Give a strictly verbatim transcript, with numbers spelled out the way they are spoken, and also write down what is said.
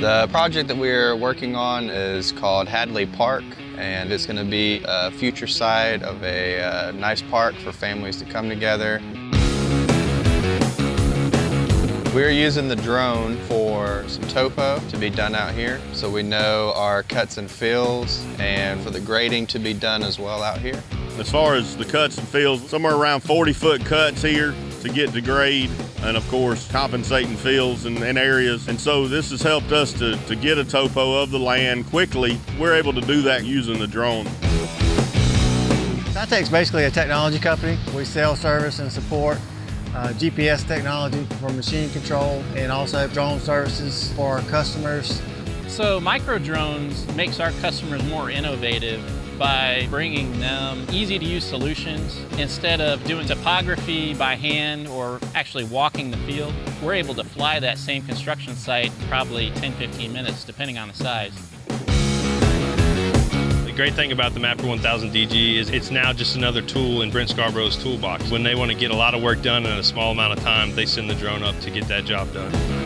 The project that we're working on is called Hadley Park, and it's going to be a future site of a uh, nice park for families to come together. We're using the drone for some topo to be done out here, so we know our cuts and fills, and for the grading to be done as well out here. As far as the cuts and fills, somewhere around forty foot cuts here to get to grade, and of course compensating fields and, and areas. And so this has helped us to, to get a topo of the land quickly. We're able to do that using the drone. Sitech's basically a technology company. We sell service and support uh, G P S technology for machine control, and also drone services for our customers. So micro drones makes our customers more innovative by bringing them easy-to-use solutions. Instead of doing topography by hand or actually walking the field, we're able to fly that same construction site in probably ten to fifteen minutes, depending on the size. The great thing about the mapper one thousand D G is it's now just another tool in Brent Scarborough's toolbox. When they want to get a lot of work done in a small amount of time, they send the drone up to get that job done.